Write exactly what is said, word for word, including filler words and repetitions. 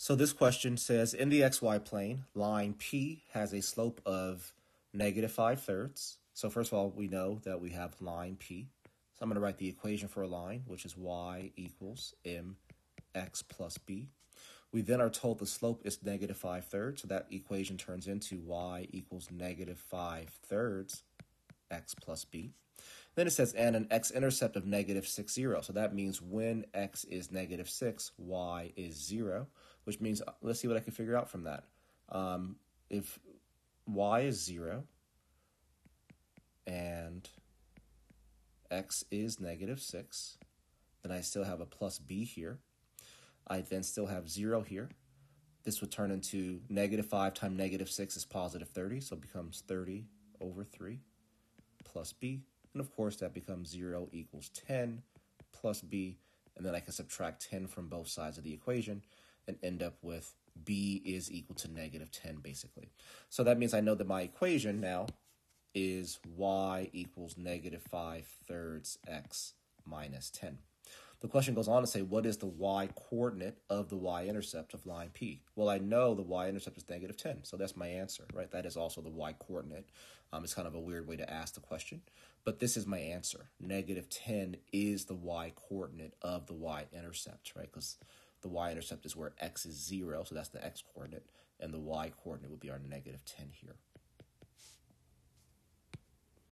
So this question says, in the xy plane, line P has a slope of negative five thirds. So first of all, we know that we have line P. So I'm going to write the equation for a line, which is y equals mx plus b. We then are told the slope is negative five thirds, so that equation turns into y equals negative five thirds x plus b. Then it says, and an x-intercept of negative six, zero. So that means when x is negative six, y is zero, which means, let's see what I can figure out from that. Um, if y is zero and x is negative six, then I still have a plus b here. I then still have zero here. This would turn into negative five times negative six is positive thirty, so it becomes thirty over three plus b. And of course, that becomes zero equals ten plus b. And then I can subtract ten from both sides of the equation and end up with b is equal to negative ten, basically. So that means I know that my equation now is y equals negative five thirds x minus ten. The question goes on to say, what is the y-coordinate of the y-intercept of line P? Well, I know the y-intercept is negative ten, so that's my answer, right? That is also the y-coordinate. Um, it's kind of a weird way to ask the question, but this is my answer. Negative ten is the y-coordinate of the y-intercept, right? Because the y-intercept is where x is zero, so that's the x-coordinate, and the y-coordinate would be our negative ten here.